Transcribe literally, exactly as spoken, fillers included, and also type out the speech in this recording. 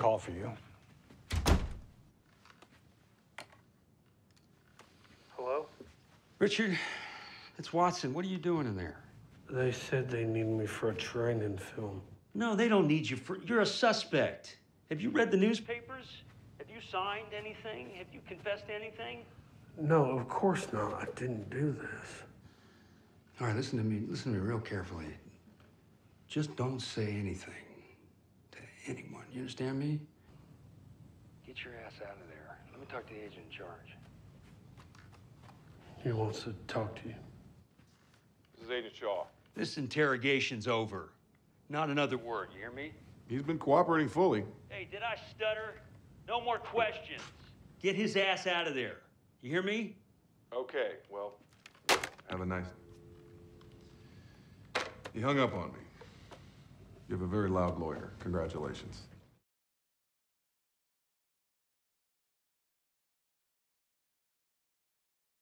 call for you. Hello? Richard, it's Watson. What are you doing in there? They said they need me for a training film. No, they don't need you for... You're a suspect. Have you read the newspapers? Have you signed anything? Have you confessed anything? No, of course not. I didn't do this. All right, listen to me. Listen to me real carefully. Just don't say anything to anyone. You understand me? Get your ass out of there. Let me talk to the agent in charge. He wants to talk to you. This is Agent Shaw. This interrogation's over. Not another word, you hear me? He's been cooperating fully. Hey, did I stutter? No more questions. Get his ass out of there. You hear me? Okay, well, have a nice... You hung up on me. You have a very loud lawyer. Congratulations.